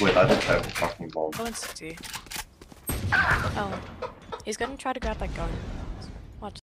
Wait, I just have a fucking bomb. Oh, in 60. Oh. He's gonna try to grab that gun.